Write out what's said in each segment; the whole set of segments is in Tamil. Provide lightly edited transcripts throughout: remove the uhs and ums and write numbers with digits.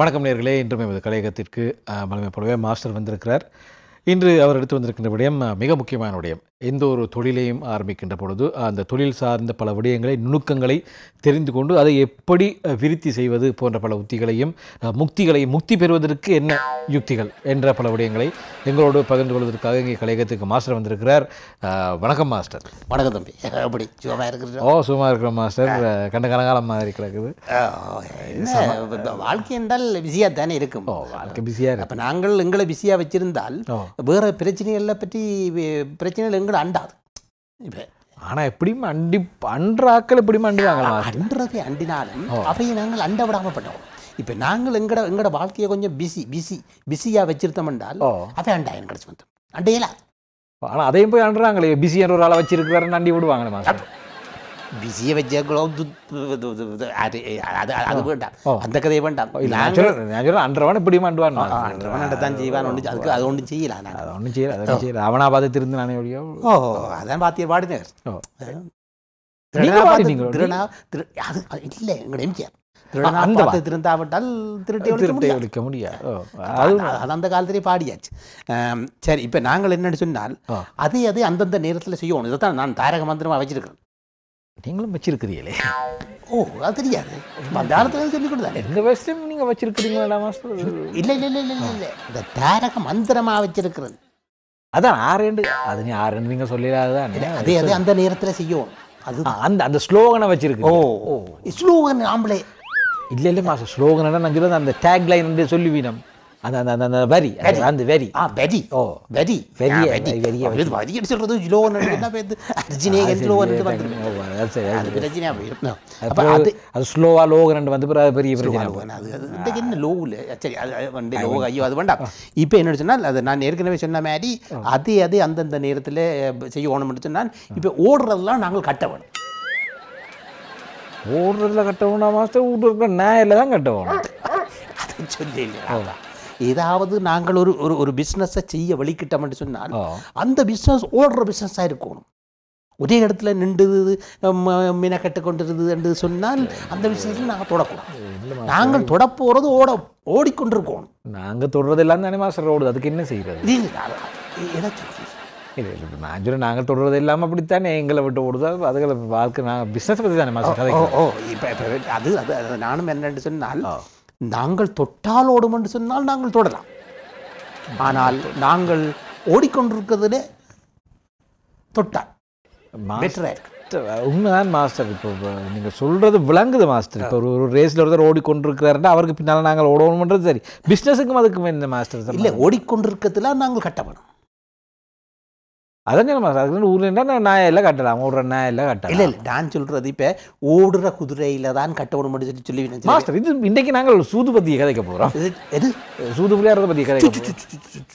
வணக்கம் நேயர்களே, இன்றும் எமது கலையகத்திற்கு மலைமைப்படவே மாஸ்டர் வந்திருக்கிறார். இன்று அவர் எடுத்து வந்திருக்கின்ற விடயம் மிக முக்கியமான விடயம். எந்த ஒரு தொழிலையும் ஆரம்பிக்கின்ற பொழுது அந்த தொழில் சார்ந்த பல விடயங்களை, நுணுக்கங்களை தெரிந்து கொண்டு அதை எப்படி விருத்தி செய்வது போன்ற பல உத்திகளையும், முக்தி பெறுவதற்கு என்ன யுக்திகள் என்ற பல விடயங்களை எங்களோடு பகிர்ந்து கொள்வதற்காக இங்கே கலையகத்துக்கு மாஸ்டர் வந்திருக்கிறார். வணக்கம் மாஸ்டர். வணக்கம் தம்பி. அப்படி சுகமாக இருக்கிறது? ஓ, சுகமாக இருக்கிற மாஸ்டர். கண்ட கனகாலமாக இருக்கிறது. வாழ்க்கை என்றால் பிஸியாக தானே இருக்கும். ஓ, வாழ்க்கை பிஸியாக இருக்கும். அப்போ நாங்கள் எங்களை பிஸியாக வச்சுருந்தால் வேறு பிரச்சனைகளை பற்றி பிரச்சனைகள் எங்களை அண்டாது. இப்போ ஆனால் எப்படியும் அன்றாக்கள் எப்படியும் அண்டுவாங்களா? அன்றதை அண்டினாலும் அவையை நாங்கள் அண்ட விடாமல் பண்ணுவோம். இப்போ நாங்கள் எங்களோட வாழ்க்கையை கொஞ்சம் பிஸியாக வச்சுருந்தோம் என்றால் அவை அண்டாயம் கிடச்சி வந்தோம் அண்டையலாம். ஆனால் அதையும் போய் அண்டுறாங்களே, பிஸியான ஒரு ஆளை வச்சுருக்கிறாருன்னு அண்டி விடுவாங்களே. பிஸியை வச்சாங்களோ அது வேண்டாம், அந்த கதையை வேண்டாம். அன்றவன் எப்படியும் அண்டுவான், அன்றவன் அண்டத்தான் செய்வான். ஒன்று அதுக்கு அது ஒன்றும் செய்யலாம், அது ஒன்றும் செய்யல. அவனா பார்த்து திருந்து நானே ஒழியோ. ஓ, அதான் பார்த்தியா பாடினர். திருடனா அது இல்லை, எங்களோட எம்ஜிஆர் திருந்தாவிட்டால் திருட்டை ஒழிக்க முடியாது. அது அந்த காலத்திலே பாடியாச்சு. சரி, இப்போ நாங்கள் என்னென்னு சொன்னால் அதே அதே அந்தந்த நேரத்தில் செய்யணும். இதைத்தான் நான் தாரக மந்திரமாக வச்சிருக்கிறேன். நீங்களும் வச்சிருக்கிறீங்களே? ஓ, அது தெரியாது. அந்த காலத்தில் சொல்லி கொடுத்தாங்க. இந்த வயசுலையும் நீங்கள் வச்சிருக்கிறீங்களா மாஸ்டர்? இல்லை இல்லை இல்லை இல்லை இல்லை, இந்த தாரக மந்திரமாக வச்சிருக்கிறது. அதான் ஆரேண்டு, அது நீ ஆரேண்டு நீங்கள் சொல்லிடாதான். அதே அதே அந்த நேரத்தில் செய்யும். அதுதான் அந்த அந்த ஸ்லோகனை வச்சிருக்கு. ஓ ஓ, ஸ்லோகன் ஆம்பளே? இல்லை இல்லை மாஸ்டர், ஸ்லோகன்னா நான் சொல்லுறது அந்த டேக் லைன் சொல்லுவீனம். அந்தந்த நேரத்தில் செய்யணும் சொன்னால் இப்போ ஓடுறதெல்லாம் நாங்கள் கட்ட வேணும். ஓடுறதுல கட்டவோம்னா மாஸ்டர் நான் தான் கட்டவோம் சொல்லி ஏதாவது நாங்கள் ஒரு ஒரு பிஸ்னஸை செய்ய வலிக்கிட்டோம்னு சொன்னால் அந்த பிஸ்னஸ் ஓடுற பிஸ்னஸாக இருக்கணும். ஒரே இடத்துல நின்றுது மீனை கட்டுக்கொண்டிருந்தது சொன்னால் அந்த பிஸ்னஸில் நாங்கள் தொடக்கூடாது. நாங்கள் தொடப்போகிறது ஓடிக்கொண்டிருக்கணும். நாங்கள் தொடர்றது எல்லாம் தானே மாஸ்டர் ஓடுது, அதுக்கு என்ன செய்யறது? இல்லை இல்லை, நான் சொல்ல நாங்கள் தொடர்றது இல்லாமல் அப்படித்தானே எங்களை விட்டு ஓடுதா? அதுகளை வாழ்க்கை நாங்கள் பிஸ்னஸ் பற்றி தானே மாஸ்டர். ஓ, இப்போ அது அது நானும் என்னென்னு சொன்னால் நாங்கள் தொட்டால் ஓடும் என்று சொன்னால் நாங்கள் தொடலாம். ஆனால் நாங்கள் ஓடிக்கொண்டிருக்கிறதுல தொட்டால் பெட்டராக இருக்கு. உண்மைதான் மாஸ்டர். இப்போ நீங்கள் சொல்கிறது விளங்குது மாஸ்டர். இப்போ ஒரு ஒரு ரேஸில் ஒருத்தர் ஓடிக்கொண்டிருக்கிறாருன்னா அவருக்கு பின்னால் நாங்கள் ஓடணும்ன்றது சரி. பிஸ்னஸுக்கும் அதுக்கும் என்ன மாஸ்டர்? இல்லை, ஓடிக்கொண்டிருக்கிறதுல நாங்கள் கட்டப்படும். அதான் என்ன மாஸ்டர்? அதுக்கு ஊர்லேன்னா நான் எல்லாம் கட்டலாம், ஓடுற நான் எல்லாம் கட்டலாம். இல்லை இல்லை, நான் சொல்கிறது இப்போ ஓடுற குதிரையில் தான் கட்ட விட முடியும் சொல்லி சொல்லி மாஸ்டர். இது இன்றைக்கி நாங்கள் சூதுபதியை கதைக்க போகிறோம். எது சூது விளையாடுறத பற்றி கதை?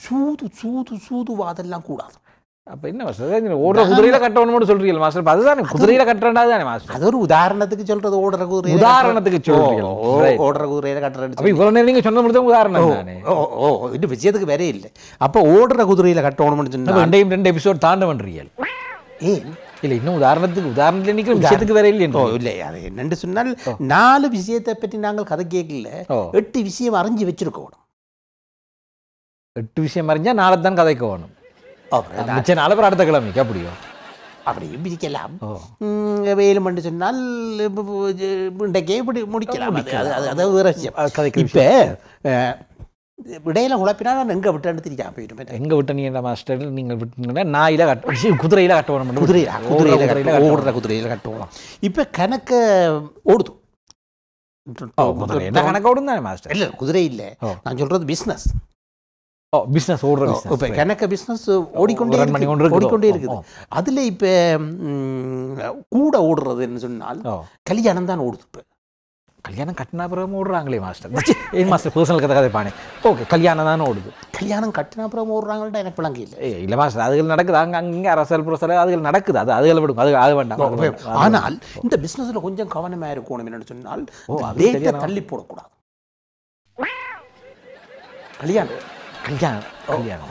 சூது சூது சூதுவாதெல்லாம் கூடாது. அப்போ என்ன மாஸ்டர் ஓடுற குதிரையில் கட்டணும்னு சொல்கிறீங்க மாஸ்டர்? இப்போ அதுதான் குதிரையில் கட்டுறேன்னா தானே மாஸ்டர்? அது ஒரு உதாரணத்துக்கு சொல்கிறது. ஓடுற குதிரை உதாரணத்துக்கு சொல்கிறீங்க, ஓடுற குதிரையில் கட்டுறேன். அப்போ இவ்வளோ நேரம் நீங்கள் சொன்ன முடியும் உதாரணம் தானே? ஓ ஓ, இன்னும் விஷயத்துக்கு வேறே இல்லை. அப்போ ஓடுற குதிரையில் கட்டணும்னு சொன்னால் ரெண்டையும் 2 எபிசோட் தாண்ட பண்ணுறீங்க. ஏன் இல்லை, இன்னும் உதாரணத்துக்கு உதாரணத்தில் நிற்கிற விஷயத்துக்கு வேற இல்லை. ஓ இல்லை, அது என்னென்னு சொன்னால் 4 விஷயத்தை பற்றி நாங்கள் கதை கேட்கல, 8 விஷயம் அறிஞ்சு வச்சுருக்கணும். 8 விஷயம் அறிஞ்சால் நாளை தான் கதைக்க வேணும். அடுத்த கிழமைக்கு அப்படியோ அப்படியும் பிரிக்கலாம். வேலும் பண்ணி சொன்னால் இன்றைக்கே இப்படி முடிக்கலாம். இப்போ இடையில உழைப்பினா நான் எங்கே விட்டேன்னு தெரியாமல் போயிடுவேன். எங்கே விட்ட நீ என்ன மாஸ்டர்? நீங்கள் விட்டுங்கன்னா நாயில கட்ட குதிரையில் கட்டணும். குதிரையில் ஓடுற குதிரையில் கட்டணும். இப்போ கணக்கை ஓடுது. என்ன கணக்கு ஓடுந்தானே மாஸ்டர்? இல்லை, குதிரை இல்லை, நான் சொல்கிறது பிஸ்னஸ். ஓ, பிஸ்னஸ் ஓடுற பிஸ்னஸ். இப்போ கணக்க பிஸ்னஸ் ஓடிக்கொண்டே இருக்குது. அதில் இப்போ கூட ஓடுறதுன்னு சொன்னால் கல்யாணம் தான் ஓடுது. இப்போ கல்யாணம் கட்டினா பிறகு ஓடுறாங்களே மாஸ்டர். ஏன் மாஸ்டர் பர்சனல் கதை கதைப்பானே? ஓகே, கல்யாணம் தானே ஓடுது. கல்யாணம் கட்டினா பிறகு ஓடுறாங்கள்ட்ட எனக்கு விளங்க இல்லை. இல்லை மாஸ்டர், அதுகள் நடக்குது அங்கே அங்கே அரசல் புரசல் அதுகள் நடக்குது. அது அதுகளை விடும், அது அது வேண்டாம். ஆனால் இந்த பிஸ்னஸில் கொஞ்சம் கவனமாக இருக்கணும். என்னென்னு சொன்னால் வேகத்தை தள்ளி போடக்கூடாது. கல்யாணம் கல்யாணம் கல்யாணம்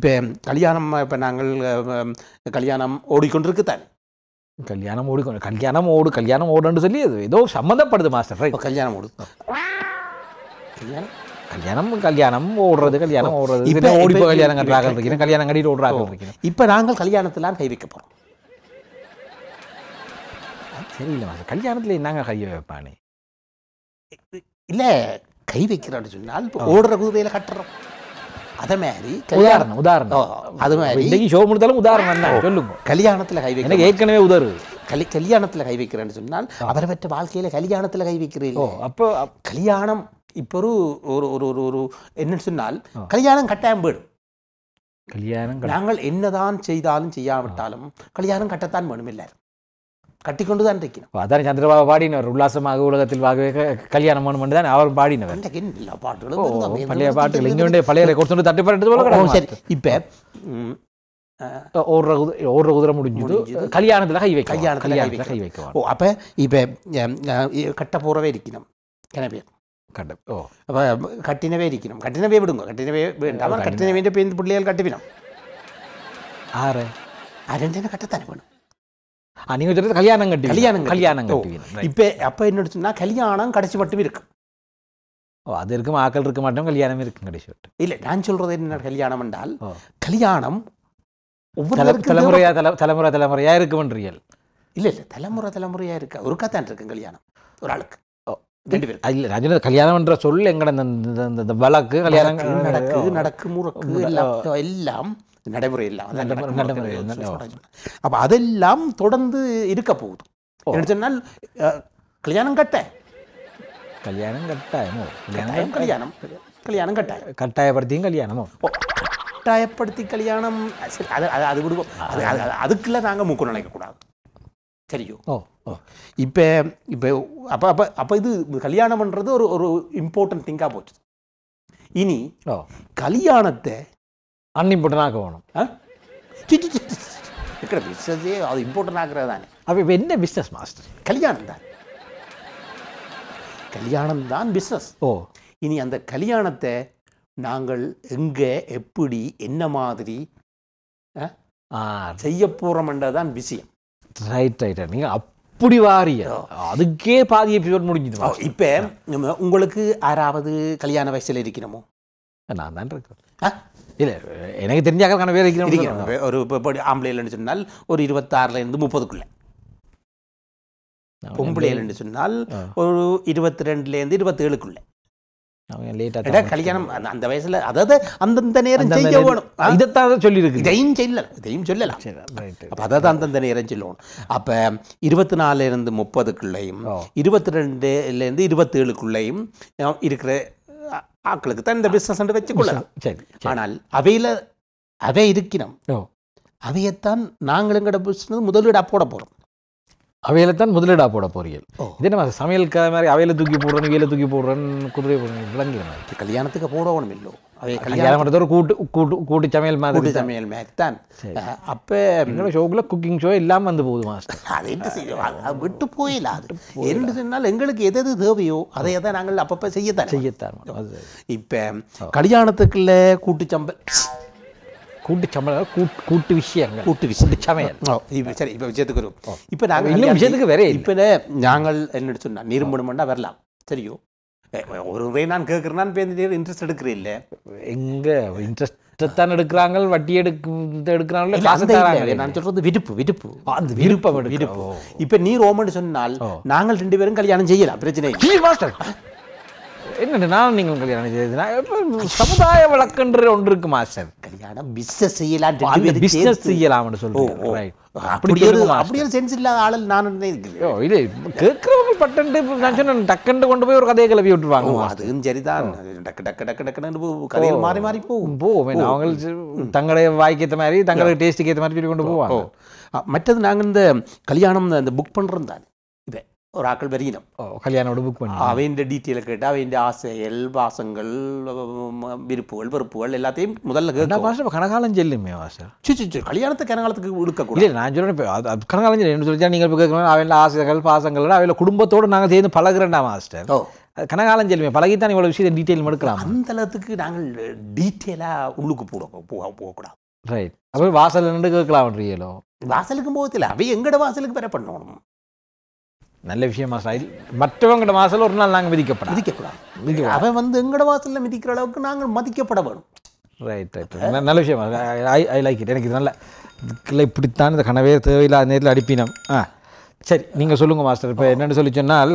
இப்போ கல்யாணம் இப்போ நாங்கள் கல்யாணம் ஓடிக்கொண்டிருக்கு தானே? கல்யாணம் ஓடிக்கொண்டு கல்யாணம் ஓடு கல்யாணம் ஓடுன்னு சொல்லி அது ஏதோ சம்மந்தப்படுது மாஸ்டர். கல்யாணம் ஓடுது. கல்யாணம் கல்யாணம் ஓடுறது கல்யாணம் ஓடுறது இப்போ ஓடிப்போ கல்யாணம் கட்டுறாங்க இருக்கீங்க கல்யாணம் கட்டிட்டு ஓடுறாங்க இருக்கீங்க இப்போ நாங்கள் கல்யாணத்திலாம் கை வைக்க போகிறோம் சரியில்லை கல்யாணத்தில் என்னங்க கை வைப்பானே இல்லை கை வைக்கிறான்னு சொன்னால் இப்போ ஓடுற குதிரையில் கட்டுறோம் அதே மாதிரி உதாரணம் உதாரணம் அது மாதிரி இன்றைக்கு ஷோ முடித்தாலும் உதாரணம் தான் சொல்லுங்க கல்யாணத்தில் கை வைக்க எனக்கு ஏற்கனவே உதவுது கல்யாணத்தில் கை வைக்கிறேன்னு சொன்னால் அவரவற்ற வாழ்க்கையில் கல்யாணத்தில் கை வைக்கிறீங்க அப்போ கல்யாணம் இப்போ ஒரு ஒரு ஒரு ஒரு என்னன்னு சொன்னால் கல்யாணம் கட்டாயம் போயிடும் கல்யாணம் நாங்கள் என்னதான் செய்தாலும் செய்யாவிட்டாலும் கல்யாணம் கட்டத்தான் வேணும் இல்லை கட்டிக்கொண்டு தான் இருக்கணும் அதான் சந்திரபாபு பாடினவர் உல்லாசமாக உலகத்தில் வாகவே கல்யாணம் வேணும்னு தான் அவர் பாடினவர் எல்லா பாட்டுகளும் பழைய பாட்டுகள் இங்கே பழைய கொடுத்து தட்டுப்பாடு சரி இப்போ ஓடுற ஓடுற குதிரை முடிஞ்சது கல்யாணத்தில் கை வைக்க கல்யாணத்தில் கை வைக்க ஓ அப்போ இப்போ கட்ட போறவே இருக்கணும் எனவே கட்ட ஓ அப்போ கட்டினவே இருக்கணும் கட்டினவே விடுங்க கட்டினவே வேண்டாம் கட்டினவேண்ட பேருந்து பிள்ளைகள் கட்டுவினோம் ஆறு ரெண்டு கட்டத்தானே வேணும் நீங்கள் சொல்கிறது கல்யாணம் கட்டி கல்யாணம் கல்யாணம் கட்டுவினோம் இப்போ அப்போ என்னோட சொன்னால் கல்யாணம் கடைசி மட்டும் இருக்கும் ஓ அது இருக்கும் ஆக்கள் இருக்க மாட்டோம் கல்யாணம் இருக்கும் கடைசி மட்டும் இல்லை நான் சொல்கிறது என்ன கல்யாணம் என்றால் கல்யாணம் தலைமுறையா தலைமுறை தலைமுறையா இருக்குமன்றியல் இல்லை இல்லை தலைமுறை தலைமுறையா இருக்கு ஒரு கத்தான் இருக்கு கல்யாணம் ஒரு ஆளுக்கு இல்லை ரஜினி கல்யாணம்ன்ற சொல் எங்கட இந்த வழக்கு கல்யாணம் நடக்கு நடக்கு எல்லாம் நடைமுறை இல்லாமல் அப்போ அதெல்லாம் தொடர்ந்து இருக்க போகுது என்ன சொன்னால் கல்யாணம் கட்ட கல்யாணம் கட்டாயமோ கல்யாணம் கல்யாணம் கல்யாணம் கட்டாயம் கட்டாயப்படுத்தியும் கல்யாணமோ கட்டாயப்படுத்தி கல்யாணம் சரி அது அது அது விடுவோம் அது அதுக்குள்ள நாங்கள் மூக்கம் நினைக்கக்கூடாது சரியோ ஓ ஓ இப்போ இப்போ அப்போ அப்போ அப்போ இது கல்யாணம் பண்ணுறது ஒரு ஒரு இம்பார்ட்டன்ட் திங்காக போச்சு இனி ஓ கல்யாணத்தை அன்இம்பார்ட்டன் ஆக்க வேணும் ஆ இருக்கிற பிஸ்னஸே அது இம்பார்ட்டன் ஆகிறது தானே அப்போ இப்போ என்ன பிஸ்னஸ் மாஸ்டர் கல்யாணம் தான் கல்யாணம் தான் பிஸ்னஸ் ஓ இனி அந்த கல்யாணத்தை நாங்கள் எங்கே எப்படி என்ன மாதிரி செய்ய போகிறோம்ன்றதான் விஷயம் ரைட் ரைட் நீங்கள் அப்படி வாரிய அதுக்கே பாதி எபிசோட் முடிஞ்சுது இப்போ நம்ம உங்களுக்கு யாராவது கல்யாண வயசில் இருக்கணுமோ நான் தான் இருக்கேன் ஆ இல்லை எனக்கு தெரிஞ்சாக்கான வேறு இருக்கணும் ஒரு இப்போ ஆம்பளைலன்னு சொன்னால் ஒரு 26லேருந்து 30க்குள்ளே பொம்பளைலன்னு சொன்னால் ஒரு 22லேருந்து 27க்குள்ளே கல்யாணம் அந்த வயசுல அதாவது அந்தந்த நேரம் செய்ய வேணும் இதைத்தான் சொல்லியிருக்கு இதையும் சொல்லலாம் அப்போ அதாவது அந்தந்த நேரம் சொல்லணும் அப்போ 24லேருந்து 30க்குள்ளேயும் 22லேருந்து 27க்குள்ளேயும் இருக்கிற ஆக்களுக்கு தான் இந்த பிஸ்னஸ் வச்சுக்கொள்ளலாம் சரி ஆனால் அவையில் அவை இருக்கணும் அவையத்தான் நாங்கள் எங்கட பிஸ்னஸ் முதலீடாக போட போகிறோம் அவையில தான் முதலீடாக போட போறீர்கள் இதே நம்ம சமையலுக்கு அது மாதிரி அவையில தூக்கி போடுறேன் வேலை தூக்கி போடுறேன் குதிரை போடுறேன் விளங்குற மாதிரி கல்யாணத்துக்கு போடணும் இல்லை அவை கல்யாணம் பண்ணுறது கூட்டு கூட்டு கூட்டு சமையல் மாதிரி சமையல் மாதிரி தான் அப்போ எங்களோட ஷோக்குள்ள குக்கிங் ஷோ எல்லாம் வந்து போகுது மாஸ்டர் அது என்ன செய்ய விட்டு போயில அது என்ன சொன்னால் எங்களுக்கு எது எது தேவையோ அதை தான் நாங்கள் அப்பப்போ செய்யத்தான் இப்போ கல்யாணத்துக்குள்ள கூட்டு சம்பளம் கூட்டு விஷயங்கள் சமையல் சரி இப்போ விஷயத்துக்கு வரும் இப்போ நாங்கள் இன்னும் விஷயத்துக்கு வேற இப்போ நாங்கள் என்ன சொன்னால் நிரம்பணும்னா வரலாம் சரியோ ஒரு முறை நான் கேட்குறேன்னு பேருந்து இன்ட்ரெஸ்ட் எடுக்கிறேன் இல்லை எங்கே இன்ட்ரெஸ்ட்டை தான் எடுக்கிறாங்க வட்டி எடுக்கிறாங்களே நான் சொல்கிறது விருப்பு அந்த விருப்பம் இப்போ நீ ரோமன்னு சொன்னால் நாங்கள் 2 பேரும் கல்யாணம் செய்யலாம் பிரச்சனை என்ன நானும் நீங்கள் கல்யாணம் செய்யுதுன்னா சமுதாய வழக்குன்ற ஒன்று இருக்கு மாஸ்டர் கல்யாணம் பிஸ்னஸ் செய்யலாம் பிஸ்னஸ் செய்யலாம்னு சொல்லுவோம் அப்படியே சென்ஸ் இல்லாத ஆளு நான் இது கேட்குறவங்க பட்டன்ட்டு நான் சொன்ன டக்குன்ட்டு கொண்டு போய் ஒரு கதையை கிளப்பி விட்டுருவாங்க அதுவும் சரிதான் டக்கு டக்கு டக்கு டக்குன்னு கதையில் மாறி மாறி போகும் போவோம் அவங்களுக்கு தங்களுடைய வாய்க்கேற்ற மாதிரி தங்களுடைய டேஸ்ட்டுக்கு ஏற்ற மாதிரி சொல்லி கொண்டு போவாங்க மற்றது நாங்கள் இந்த கல்யாணம் இந்த புக் பண்ணுறோம் தானே இதை ஒரு ஆக்கள் வரையினம் கல்யாணோட புக் பண்ணி அவன் டீட்டெயிலை கேட்டால் அவன் ஆசைகள் வாசங்கள் விருப்புகள் வெறுப்புகள் எல்லாத்தையும் முதல்ல கேட்டால் பாஷா கனகாலம் செல்லுமே பாஷா சிச்சு கல்யாணத்தை கனகாலத்துக்கு கொடுக்கக்கூடாது நான் சொல்கிறேன் கனகாலம் செல்லும் என்ன சொல்லிச்சா நீங்கள் இப்போ கேட்கணும் அவன் ஆசைகள் பாசங்கள் அவள் குடும்பத்தோடு நாங்கள் சேர்ந்து பழகிறேன்டா மாஸ்டர் கனகாலம் செல்லுமே பழகித்தான் இவ்வளோ விஷயத்தை டீட்டெயில் எடுக்கலாம் அந்த அளவுக்கு நாங்கள் டீட்டெயிலாக உள்ளுக்கு போகக்கூடாது ரைட் அப்போ வாசல் நின்று கேட்கலாம் வாசலுக்கும் போகத்தில் அவன் எங்கட வாசலுக்கு வேற பண்ணணும் நல்ல விஷயமா சார் மற்றவங்கட வாசல்ல ஒரு நாள் நாங்க மிதிக்கப்படாது. அவன் வந்து எங்கட வாசல்ல மிதிக்கிற அளவுக்கு நாங்கள் மதிக்கப்பட வேணும். ரைட் ரைட் நல்ல விஷயமா ஐ லைக் இட். எனக்கு இது நல்ல இதுக்குள்ளே இப்படித்தான் இந்த கனவே தேவையில்லாத நேரத்தில் அடிப்பினம். சரி நீங்கள் சொல்லுங்கள் மாஸ்டர். இப்போ என்னென்னு சொல்லி சொன்னால்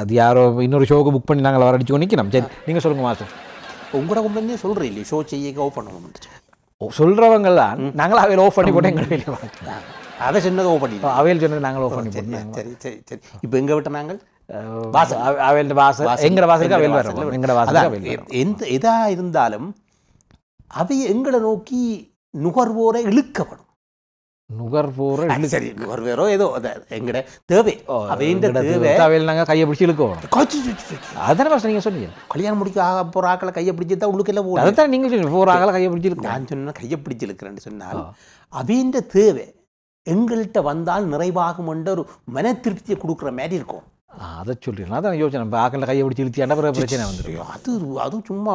அது யாரோ இன்னொரு ஷோவுக்கு புக் பண்ணி நாங்கள் வர அடிச்சு நிற்கணும். சரி நீங்கள் சொல்லுங்கள் மாஸ்டர். உங்களோட கம்பெனியே சொல்கிறேன் இல்லையே ஷோ செய்ய ஓஃப் பண்ணணும் சொல்கிறவங்களாம் நாங்களும் அவையில் ஓஃப் பண்ணி போட்டோம். எங்கள் வெளியில் வாங்க அதை சொன்னது ஓஃப் பண்ணி அவையில் சொன்னது நாங்கள் ஓஃப் பண்ணி போட்டோம். சரி சரி சரி இப்போ எங்கே விட்ட நாங்கள் அவையில் வாசல் எங்கட வாசலுக்கு அவையில் வரோம். எங்கட வாசல் எந்த எதாக இருந்தாலும் அவை எங்களை நோக்கி நுகர்வோரை இழுக்கப்படும். நுகர்வோரை சரி நுகர்வோரோ ஏதோ எங்கட தேவை அவையில் நாங்கள் கையை பிடிச்சி இழுக்கோம். அதான் ஃபஸ்ட் நீங்கள் சொன்னீங்க கல்யாணம் முடிக்க ஆக போகிற ஆக்களை கையை பிடிச்சி தான் உள்ளுக்கு எல்லாம் போகும். அதான் நீங்கள் சொன்னீங்க போகிற ஆக்களை கையை பிடிச்சி இழுக்கும். நான் சொன்னால் கையை பிடிச்சி இழுக்கிறேன்னு சொன்னால் அவையின்ற தேவை எங்கள்கிட்ட வந்தால் நிறைவாகும் என்ற ஒரு மன திருப்தியை கொடுக்குற மாதிரி இருக்கும். அதை சொல்லிடலாம். அதான் யோசனை நம்ம ஆக்களை கையை பிடிச்சி இழுத்தி அண்டபுற பிரச்சனை வந்துடும். அது அதுவும் சும்மா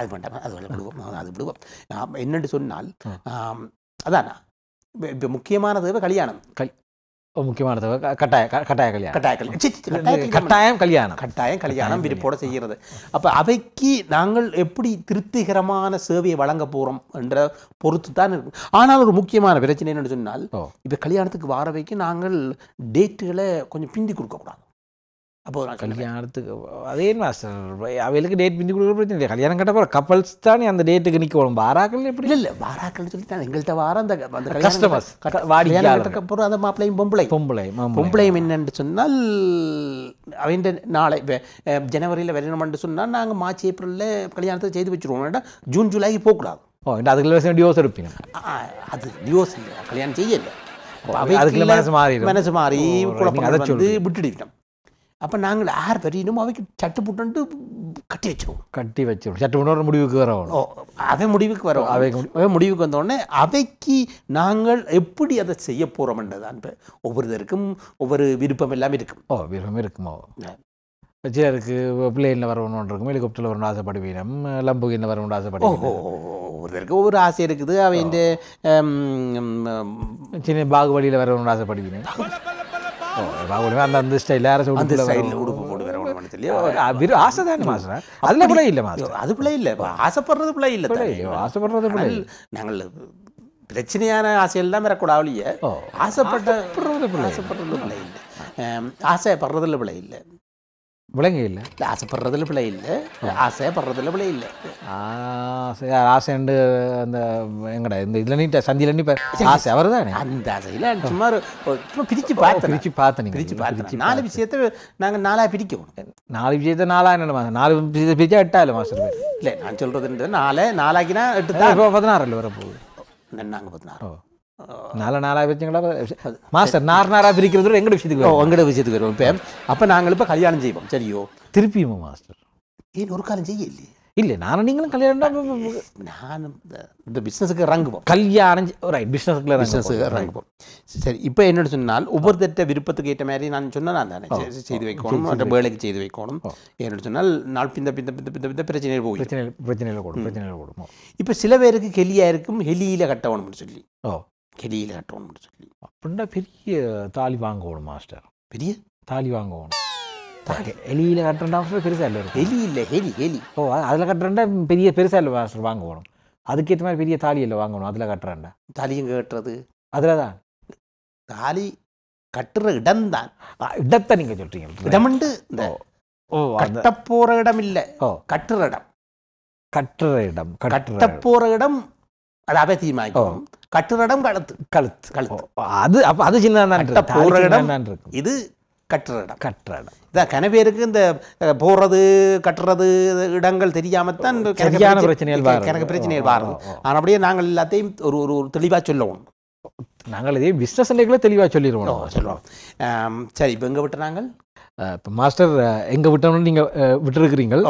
அது வேண்டாம். அது விடுவோம் அது விடுவோம். நான் என்னென்று சொன்னால் அதாண்ணா இப்போ முக்கியமான தேவை கல்யாணம் முக்கியமான தேவை கட்டாய கட்டாய கல்யாணம் கட்டாயம் கல்யாணம் விருப்போட செய்கிறது. அப்போ அவைக்கு நாங்கள் எப்படி திருப்திகரமான சேவையை வழங்க போகிறோம் என்ற பொறுத்து தான் இருக்கு. ஆனால் ஒரு முக்கியமான பிரச்சனை என்னென்னு சொன்னால் இப்போ கல்யாணத்துக்கு வாரவைக்கு நாங்கள் டேட்டுகளை கொஞ்சம் பிந்தி கொடுக்கக்கூடாது. அப்போ கல்யாணத்துக்கு அதே மாஸ்டர் அவைகளுக்கு டேட் பிந்தி கொடுக்குற பிரச்சனை இல்லை. கல்யாணம் கட்ட போகிற கப்பல்ஸ் தானே அந்த டேட்டுக்கு நிற்க வரும். வாராக்கள் எப்படி இல்லை வாராக்கள்னு சொல்லிட்டு எங்கள்கிட்ட வாரம் அந்த கஸ்டமர்ஸ் வாடிக்கையாளருக்கு அப்புறம் அந்த மாப்பிள்ளையும் பொம்பளையும் என்னென்று சொன்னால் அவன்கிட்ட நாளை இப்போ ஜனவரியில் வரணும்னு சொன்னால் நாங்கள் மார்ச் ஏப்ரலில் கல்யாணத்தை செய்து வச்சுருவோம். வேண்டாம் ஜூன் ஜூலைக்கு போகக்கூடாது. ஓ அதுக்குள்ள டிவோர்ஸ் இருப்பீங்க. அது டிவோர்ஸ் இல்லை கல்யாணம் செய்யலை. அதுக்குள்ள மனசு மாறி வந்து விட்டுடிட்டோம். அப்போ நாங்கள் யார் வரையணுமோ அவைக்கு சட்டு புட்டு கட்டி வச்சிருவோம். சட்டு புட்டு முடிவுக்கு வரோம். அவன் முடிவுக்கு வரோம். அவன் முடிவுக்கு வந்தோடனே அவைக்கு நாங்கள் எப்படி அதை செய்ய போகிறோம்ன்றதான். இப்போ ஒவ்வொருத்தருக்கும் ஒவ்வொரு விருப்பம் எல்லாமே இருக்கும். ஓ விருப்பம் இருக்குமோ சிலருக்கு பிள்ளைகளில் வரணும்னு இருக்கும். ஹெலிகாப்டரில் வரணும்னு ஆசைப்படுவீனம். லம்புகின்னு வரணும்னு ஆசைப்படுவோம். ஒவ்வொருத்தருக்கு ஒவ்வொரு ஆசை இருக்குது. அவன் சின்ன பாகுபலியில் வரணும்னு ஆசைப்படுவீனம். அந்த ஸ்டைல அந்த ஸ்டைலில் உடுப்பு போட்டு வேற ஒன்று மனசு இல்லையோ அது ஆசை தானே மாஸ்டர். அதில் பிள்ளை இல்லை மாஸ்டர். அது பிள்ளை இல்லை. ஆசைப்படுறது பிள்ளை இல்லை தானே. ஆசைப்படுறது பிள்ளை இல்லை. நாங்கள் பிரச்சனையான ஆசையில் தான் வரக்கூடாதுலையே. ஆசைப்படுறது பிள்ளை இல்லை. ஆசைப்படுறதில் பிள்ளை இல்லை. விலங்கு இல்லை ஆசைப்படுறதில் பிள்ளை இல்லை. ஆசைப்படுறதில் பிள்ளை இல்லை. ஆசைண்டு அந்த எங்கடா இந்த இதில் நீட்ட சந்தியில் நீ ஆசை அவர் தானே. அந்த ஆசையில் சும்மா பிரித்து பார்த்து நாலு விஷயத்தை நாங்கள் நாளாக பிரிக்கணும். நாலு விஷயத்தை நாலாக என்ன மாதம் நாலு விஷயத்தை பிரித்தா எட்டா இல்லை மாதம் இல்லை. நான் சொல்கிறது நாளாக்கினா எட்டு தான். இப்போ 16 இல்லை வரப்போகுது. நாங்கள் 16 நாலாக வச்சுங்களா மாஸ்டர். நாராக பிரிக்கிறது எங்கட விஷயத்துக்கு வரும். இப்போ அப்போ நாங்கள் இப்போ கல்யாணம் செய்வோம். சரியோ திருப்பியுமா மாஸ்டர்? ஏன் ஒரு காலம் செய்ய இல்லையே இல்லை நானும் நீங்களும் கல்யாணம் நானும் இந்த பிஸ்னஸுக்கு இறங்குவோம். கல்யாணம் ரைட் பிஸ்னஸுக்கு இறங்குவோம். சரி இப்போ என்னென்னு சொன்னால் ஒவ்வொருத்தட்ட விருப்பத்துக்கு ஏற்ற மாதிரி நான் சொன்னால் நான் தானே செய்து வைக்கணும். அந்த வேலைக்கு செய்து வைக்கணும். என்னென்னு சொன்னால் நாள் பிந்த பிரச்சனையில் போகும். பிரச்சனையில் கூடும். இப்போ சில பேருக்கு ஹெலியாக இருக்கும். ஹெலியில் கட்டணும்னு சொல்லி கெடியில் கட்டணும்னு சொல்லி அப்படின்னா பெரிய தாலி வாங்கணும் மாஸ்டர். பெரிய தாலி வாங்கணும். எலியில் கட்டுறா பெருசாக இல்லை. எலி இல்லை ஹெலி ஹெலி ஓ அதில் கட்டுறேன்டா பெரிய பெருசாக இல்லை மாஸ்டர் வாங்கணும். அதுக்கேற்ற மாதிரி பெரிய தாலி இல்லை வாங்கணும். அதில் கட்டுறேன்டா. தாலி எங்கே கட்டுறது? அதில் தான் தாலி கட்டுற இடம் தான். இடத்தை நீங்கள் சொல்கிறீங்க. இடம்ண்டு இந்த ஓ கட்ட போகிற இடம் இல்லை. ஓ கட்டுற இடம் கட்ட போகிற இடம் அது அவசியமாகும். கட்டுற இடம் கழுத்து அது அப்போ அது சின்னதாக போகிற இடம் இருக்கும். இது கட்டுற இடம் இதான் கனவேருக்கு இந்த போடுறது கட்டுறது இடங்கள் தெரியாமத்தான் பிரச்சனைகள் பாருது. ஆனால் அப்படியே நாங்கள் எல்லாத்தையும் ஒரு ஒரு தெளிவாக சொல்லுவோம். நாங்கள் இதே பிஸ்னஸ் அன்றைக்குள்ளே தெளிவாக சொல்லிடுவோம். சரி இப்போ எங்கே விட்ட நாங்கள் இப்போ மாஸ்டர் எங்கே விட்டோம்னு நீங்கள் விட்டுருக்கிறீங்க.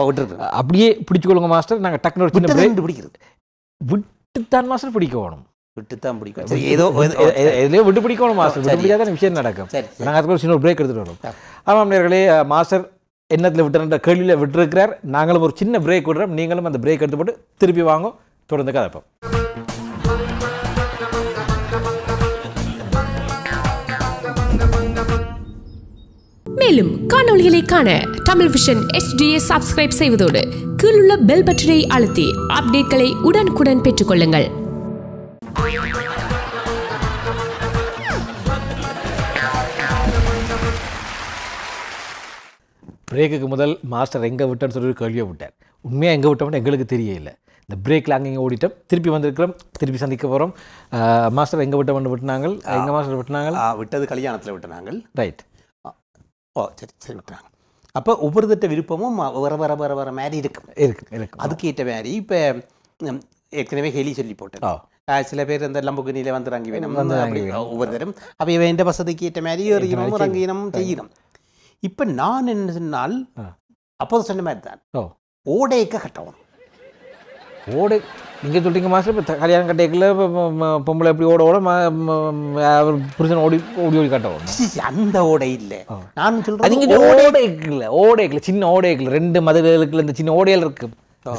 அப்படியே பிடிச்சிக்கொள்ளுங்க மாஸ்டர். நாங்கள் டக்குனு பிடிக்கிறது விட்டுத்தான் மாஸ்டர் பிடிக்கணும். விட்டுத்தான் பிடிக்கும். ஏதோ எதுலேயோ விட்டு பிடிக்கணும் மாஸ்டர். விட்டு பிடிக்காத விஷயம் நடக்கும். நாங்கள் அதுக்கு சின்ன ஒரு பிரேக் எடுத்துகிட்டு வரோம். ஆமாம் நேர்களே மாஸ்டர் என்னத்தில் விட்டுன்ற கேள்வியில் விட்டுருக்கிறார். நாங்களும் ஒரு சின்ன பிரேக் விடுறோம். நீங்களும் அந்த பிரேக் எடுத்து போட்டு திருப்பி வாங்க. தொடர்ந்து கதைப்போம். மேலும் காணொளிகளை காண தமிழ் விஷன் HDயை சப்ஸ்கிரைப் செய்வதோடு கீழுள்ள பெல் பட்டனை அழுத்தி அப்டேட்களை உடனுக்குடன் பெற்றுக்கொள்ளுங்கள். பிரேக்குக்கு முதல் மாஸ்டர் எங்கே விட்டான்னு சொல்லி ஒரு கேள்வியை விட்டார். உண்மையாக எங்கே விட்டோம்னு எங்களுக்கு தெரியல. இந்த பிரேக்கில் அங்கே இங்கே ஓடிட்டோம், திருப்பி வந்திருக்கிறோம், திருப்பி சந்திக்க போகிறோம். மாஸ்டர் எங்கே விட்டோம்னு விட்டுனாங்க, எங்கள் மாஸ்டர் விட்டுனாங்க, விட்டது கல்யாணத்தில் விட்டுனாங்க. ரைட், ஓ சரி சரி விட்டுறாங்க. அப்போ ஒவ்வொரு திட்ட விருப்பமும் வர வர வர வர மாதிரி இருக்கும் இருக்கும் இருக்கும். அதுக்கேற்ற மாதிரி இப்போ ஏற்கனவே ஹெலி சொல்லி போட்டேன். சில பேர் இந்த லம்புகினியில் வந்துறாங்க வேணும் வந்து ஒவ்வொரு தரம் அப்போ இவன் எந்த வசதிக்கு ஏற்ற மாதிரி ஒரு இனமும் ரங்கீனமும் செய்யணும். இப்போ நான் என்ன சொன்னால் அப்போது சொன்ன மாதிரி தான், ஓடைக்க கட்டணும். ஓடை நீங்கள் சொல்லிட்டீங்க மாஸ்டர். இப்போ கல்யாணம் கட்டைக்குள்ளே பொம்பளை எப்படி ஓட ஓட புருஷன் ஓடி ஓடி ஓடி கட்டணும். அந்த ஓடை இல்லை, நான் சொல்கிறேன் ஓடைக்குள்ள ஓடைக்குள்ள சின்ன ஓடைக்குள்ள ரெண்டு மதுரைகளுக்குள்ள இந்த சின்ன ஓடையில் இருக்கு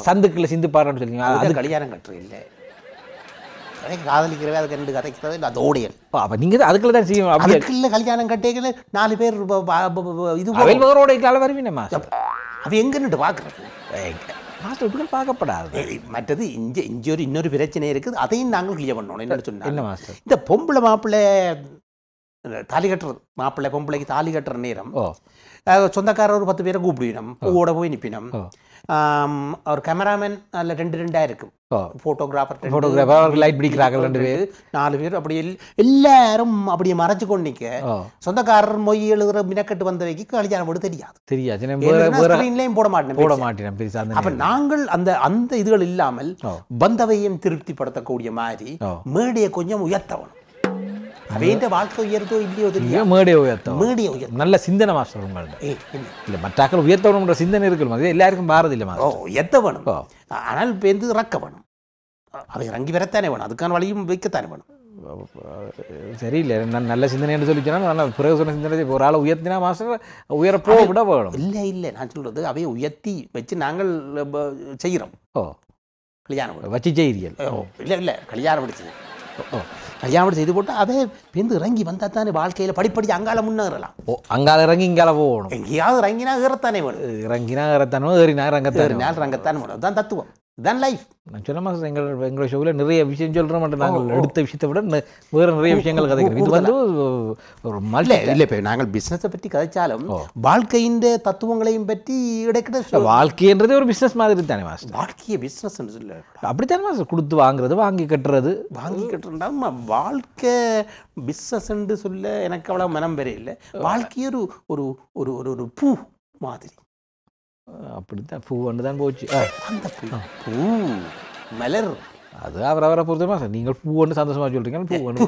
சந்துக்குள்ள சிந்து பாருன்னு சொல்லிங்க. அது கல்யாணம் கட்டுற இல்லை, காதலிக்கிறவே அதுக்கு ரெண்டு கதைக்கிறது அது ஓடையல். அப்போ நீங்கள் அதுக்குள்ள தான் செய்யணும். அதுக்குள்ள கல்யாணம் கட்டைக்குள்ள நாலு பேர் இது ஓடைக்குள்ள வருவீங்கம்மா. அது எங்கன்னு பார்க்குறது மாஸ்டர் பார்க்கப்படாது. மற்றது இங்கே இங்கே ஒரு இன்னொரு பிரச்சனை இருக்குது, அதையும் நாங்கள் கிளியர் பண்ணணும். என்னென்னு சொன்னால் இந்த பொம்பளை மாப்பிள்ளை தாலி கட்டுறது, மாப்பிள்ளை பொம்பளைக்கு தாலி கட்டுற நேரம் சொந்தக்காரர் ஒரு 10 பேரை கூப்பிடுவினோம், ஓட போய் நிற்பினோம். அவர் கேமராமேன் அதில் ரெண்டாக இருக்கும், ஃபோட்டோகிராஃபர் லைட் பிடிக்கிறாங்க, 4 பேர் அப்படி எல்லாரும் அப்படியே மறைச்சு கொண்டு நிற்க. சொந்தக்காரர் மொய் எழுதுகிற மினக்கட்டு வந்தவைக்கு கல்யாணம் போட்டு தெரியாது தெரியாது போட மாட்டேன் போட மாட்டேன். அப்போ நாங்கள் அந்த அந்த இதுகள் இல்லாமல் வந்தவையும் திருப்திப்படுத்தக்கூடிய மாதிரி மேடையை கொஞ்சம் உயர்த்தவணும். அவையிட்ட வாழ்க்கை உயர்த்தோ இல்லையோ தெரியும், மேடையை உயர்த்தோம். மேடையை உயர்த்தோம் நல்ல சிந்தனை மாஸ்டர். உங்கள்கிட்ட இல்லை மற்றாக்கள் உயர்த்தவணுன்ற சிந்தனை இருக்கணும், அது எல்லாருக்கும் பாரதி இல்லை மாஸ்டர். ஓ எத்த வேணும், ஆனால் இப்போ வந்து இறக்க வேணும், அதை இறங்கி வரத்தானே வேணும், அதுக்கான வழியும் வைக்கத்தானே வேணும். சரியில்லை நான் நல்ல சிந்தனைன்னு சொல்லிச்சேன்னா நல்லா பிரயோசன சிந்தனை. ஒரு ஆளை உயர்த்தினா மாஸ்டர் உயரப்போ கூட வேணும். இல்லை இல்லை நான் சொல்கிறது அவையை உயர்த்தி வச்சு நாங்கள் செய்கிறோம். ஓ கல்யாணம் வச்சு செய்கிறீர்கள். ஓ இல்லை இல்லை கல்யாணம் வச்சு ஓ கல்யாணம் செய்து போட்டு அதை பேருந்து இறங்கி வந்தால் தானே வாழ்க்கையில் படிப்படி அங்கால முன்னேறலாம். ஓ அங்கால இறங்கி இங்கால போகணும், எங்கேயாவது இறங்கினா ஏறத்தானே வேணும், இறங்கினா ஏறத்தானோ ஏறினா ரங்கத்தானால் ரங்கத்தான் வேணும். அதுதான் தத்துவம், இதுதான் லைஃப். நான் சொல்ல மாட்டேன் எங்களோட ஷோவில் நிறைய விஷயம் சொல்கிறோம். நாங்கள் எடுத்த விஷயத்தை விட வேறு நிறைய விஷயங்கள் கதைக்கிறோம். இது வந்து ஒரு மல்ல இல்லை இப்போ நாங்கள் பிஸ்னஸை பற்றி கதைச்சாலும் வாழ்க்கையின் தத்துவங்களையும் பற்றி கிடைக்கிட்ட வாழ்க்கைன்றதே ஒரு பிஸ்னஸ் மாதிரி தானே மாஸ்டர். வாழ்க்கையை பிஸ்னஸ்ன்னு சொல்ல அப்படித்தானே மாஸ்டர், கொடுத்து வாங்குறது வாங்கி கட்டுறது வாங்கி கட்டுறதுனா வாழ்க்கை பிஸ்னஸ்ன்னு சொல்ல எனக்கு அவ்வளோ மனம் பெரிய இல்லை. வாழ்க்கையை ஒரு ஒரு ஒரு ஒரு பூ மாதிரி அப்படித்தான் பூ ஒன்று தான் போச்சு. அந்த பூ மலர் அது அவரவரை பொறுத்தமா சார். நீங்கள் பூ ஒன்று சந்தோஷமாக சொல்கிறீங்க, பூ ஒன்று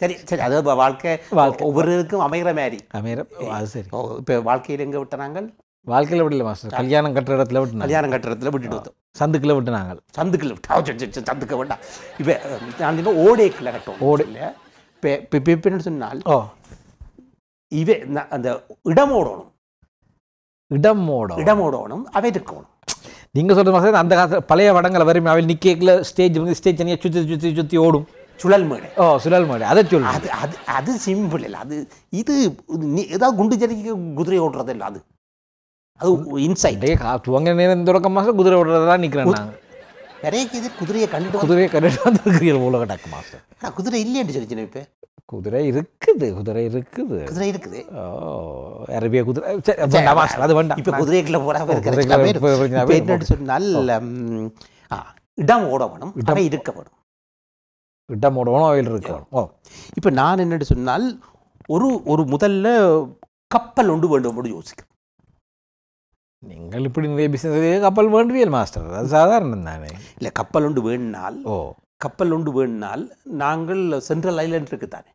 சரி சரி அது வாழ்க்கை வாழ்க்கை ஒவ்வொருக்கும் அமைகிற மாதிரி அமைகிற. அது சரி இப்போ வாழ்க்கையில் எங்கே விட்டுறாங்க? வாழ்க்கையில் விடல மாஸ்டர், கல்யாணம் கட்டுற இடத்துல விட்டு கல்யாணம் கட்டுற இடத்துல விட்டுட்டு வந்தோம். சந்துக்குள்ளே விட்டு நாங்கள் சந்துக்குள்ளே விட்டு சந்துக்க வேண்டாம். இப்போ நான் ஓடேக்கில் கட்டோம். ஓடையில் இப்போ இப்போ எப்படின்னு சொன்னால் இவே அந்த இடம் ஓடணும், இடம் ஓடும் இடம் ஓடணும் அவை இருக்கணும். நீங்கள் சொல்கிற மாதிரி அந்த காலத்தில் பழைய வடங்களை வரும் அவை நிற்கல ஸ்டேஜ் வந்து ஸ்டேஜ் தனியாக சுற்றி சுற்றி சுற்றி ஓடும் சுழல் மேடை. ஓ சுழல் மேடை அதை சொல்லு. அது அது அது சிம்பிள் இல்லை, அது இது ஏதாவது குண்டு ஜெரிக்கு குதிரை ஓடுறது இல்லை, அது அது இன்சைட்டே காட்டுவாங்க நேரம் தொடக்கம் மாதம் குதிரை ஓடுறதான் நிற்கிறேன். நாங்கள் நிறைய இது குதிரையை கண்டுட்டு குதிரையை கண்டுட்டு வந்து இருக்கிற உலக டாக்கு மாதம். ஆனால் குதிரை இல்லைன்னு சொல்லிச்சுனே இப்போ குதிரை இருக்குது குதிரை இருக்குது குதிரை இருக்குது. ஓ அரேபிய குதிரை அது வேண்டாம். இப்போ குதிரைக்குள்ள போறாம இருக்கிறது என்னன்னு சொன்னால் இடம் ஓடவனும் அவை இருக்கவனும் இடம் ஓடவனும் அவையில் இருக்கணும். ஓ இப்போ நான் என்னென்னு சொன்னால் ஒரு ஒரு முதல்ல கப்பல் ஒன்று வேண்டும் அப்படின்னு யோசிக்கிறேன். நீங்கள் இப்படி நிறைய பிஸ்னஸ் கப்பல் வேண்டுவியல் மாஸ்டர், அது சாதாரணம் தானே. இல்லை கப்பல் ஒன்று வேணுனால் ஓ கப்பல் ஒன்று வேணுனால் நாங்கள் சென்ட்ரல் ஐலண்டுக்கு தானே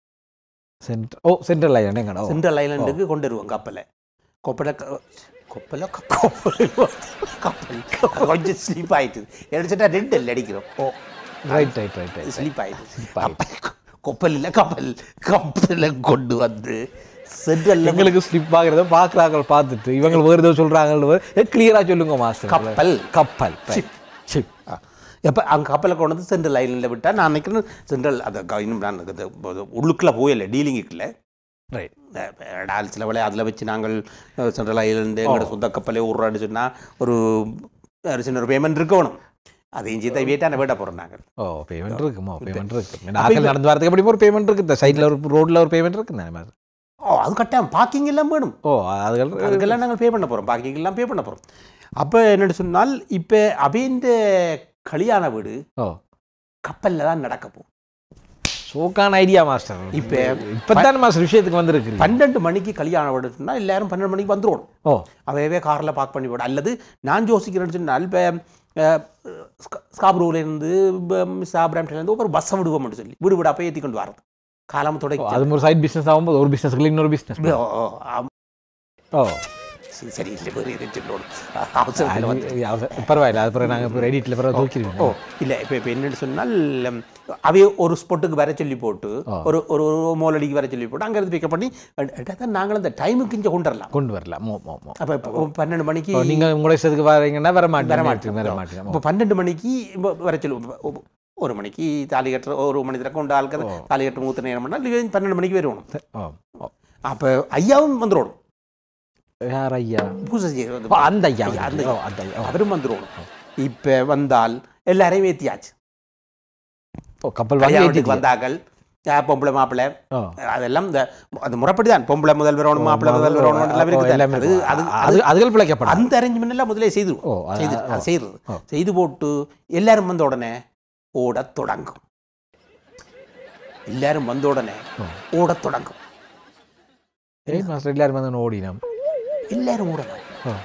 ஓ சென்ட்ரல் ஐலண்டு சென்ட்ரல் ஐலண்டுக்கு கொண்டு வருவோம் கப்பலை. கொப்பலை கொப்பலை கப்பல் கொஞ்சம் ஸ்லீப் ஆகிட்டுது எடுத்துட்டா ரெண்டு அடிக்கிறோம். ஓ ரைட் ரைட் ரைட் ஸ்லீப் ஆகிட்டு கொப்பலில் கப்பல் கப்பலை கொண்டு வந்து சென்ட்ரல் எங்களுக்கு ஸ்லிப் ஆகிறத பார்க்குறாங்க. பார்த்துட்டு இவங்க வேறு ஏதோ சொல்கிறாங்க கிளியராக சொல்லுங்க மாஸ்டர். கப்பல் கப்பல் சிப் எப்போ அங்கே கப்பலை கொண்டு வந்து சென்ட்ரல் லைனில் விட்டால் நான் நினைக்கிறேன் சென்ட்ரல் அதை இன்னும் நான் உள்ளுக்குள்ளே போயில்லை டீலிங்குக்குள்ளே Right. Dal sila vale adla bicci nangal central island engada sudda kappale urra adichinna oru payment irukonu. That's why we have to oh, payment. Payment. Payment. Oh, that's a parking. Oh, that's a payment. Parking is a payment. Then, now, if you have a car, Scarborough and Sabram over bus of government. Would you pay the Kundwar? Kalam to side business or business clean or business. Oh, sincerely, liberated. I have a lot of money. Who's the one? The young Mandro. If Vandal, Elarivetiach. A couple of Vandagal, Pomplamaple, the Morapidan, Pomplamadel, Mapla, I am not sure. Oh,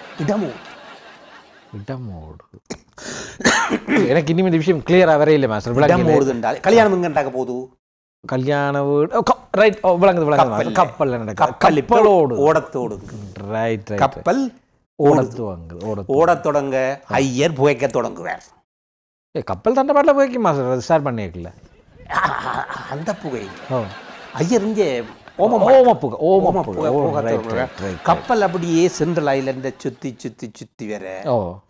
couple of Central Island, Chutti. Oh,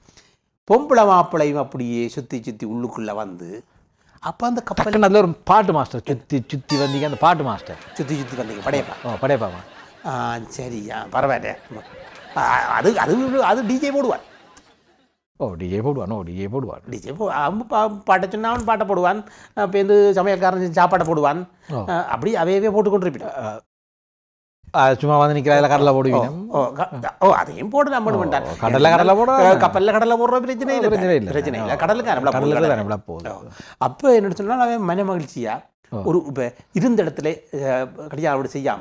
Pompalama play up the Chutti Ulukulavandi. Upon the couple another part master, Chutti, and the part master, Chutti, other DJ Woodward. Oh, DJ Woodward, no, DJ Woodward. DJ Woodward, part of the noun, part of one, pay the Samuel Garden, Chapa for one. Abri away to contribute. Chumavan Nikala Carla. Oh, the important number one. Catalagala, Capella, originated. Catalagala, up in Manamagia, Urube, isn't that would say young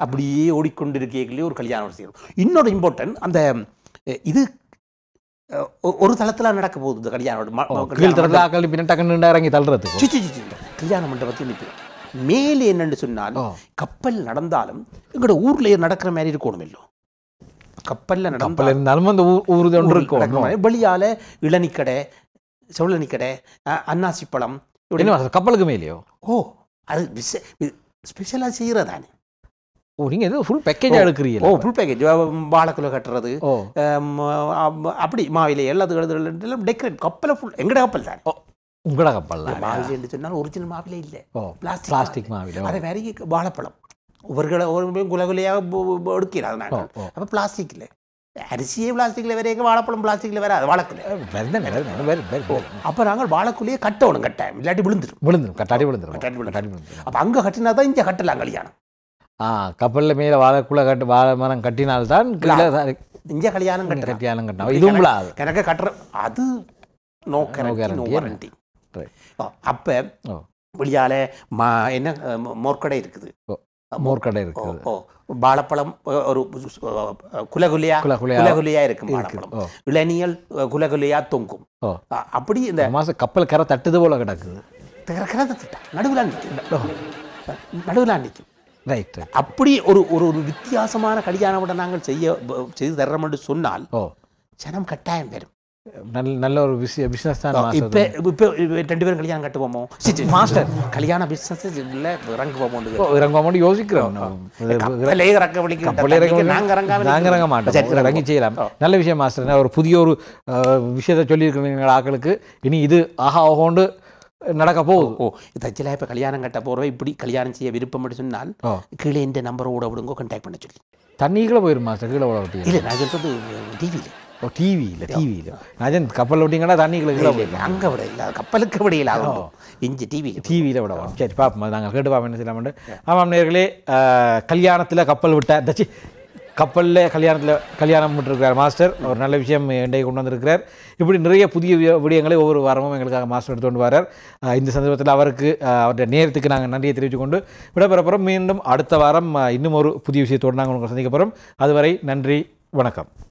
Abri, Urikundi, or Kalyan. It's not important, and the Oru thalathala nada kapodu the Kalyan or grill thalathala kali pinna takan nanda rangi thalathu. Chichi. Kalyan mandavathi nipe. Male enandu sunnal. Couple nadandalam. Engada urle nadakra married koormillo. Couple nadam. Couple nalamando uru thondru koormillo. Baliyale ilanikade, soolanikade, annasipalam. Idinu couple gumeliyo. Oh, adu specialized iradani. Oh, you have a full package. Oh, full package. You have a balacula. Oh, decorate couple of engraved. Oh, plastic marvel. I very balapalam. Over plastic. I receive plastic lever, plastic lever, upper angle balaculi, cut down at time. Let it bullet. Ah, couple made a Valakula Balam Katinal done, Gala Injakalian and Katianan. Idumla. Can I get cutter? Adu no guarantee. Up there, Buliale, ma in a morcaderic. Oh, Balapalam or Kulagulia, Millennial Kulagulia Tunkum. Oh, a pretty there must a couple carrot to the Volagata. Nadulaniki. Right. அப்படி ஒரு வித்தியாசமான கல்யாணவட நாங்கள் செய்து தரணும் என்று சொன்னால் ஜனம் கட்டாயம் வரும். நல்ல ஒரு பிசினஸ் தான் மாஸ்டர். இப்போ ரெண்டு பேரும் கல்யாணம் கட்டுவோமோ? மாஸ்டர் கல்யாண பிசினஸ் இல்ல இறங்குவோமோன்னு. ஓ இறங்குவோமோன்னு யோசிக்கிறோம். கப்பலே இறக்க விளிக்கிறோம். நாங்க இறங்க மாட்டோம். இறங்கி செய்யலாம். நல்ல விஷயம் மாஸ்டர். நான் ஒரு புதிய ஒரு விஷயத்தை சொல்லி இருக்கீங்க ஆட்களுக்கு. இனி இது ஆஹா ஓஹோன்னு Nadakapo, the Jelapa Kalyan and Katapora, pretty Kalyan Sia, Virupamatunal, Kilin the number order would go contact Panachuli. Tanigla will master TV. TV. I then couple loading another Nigla, couple of Kavadilla in the TV level. Chet Papa, Madame, heard about Manasalaman. I'm nearly Kalyana till a couple with that. Couple Kalyana Mutra Master or Nalavisham and I could not regret. You put in Ria Pudia over Varma Master don't worry. In the Santa Lavark, the near the Kanang and Nandi Trichundo, whatever mean them Adtavaram, Inumur Pudusi Tornang or Sanikaparam, otherwise Nandri Vanakam.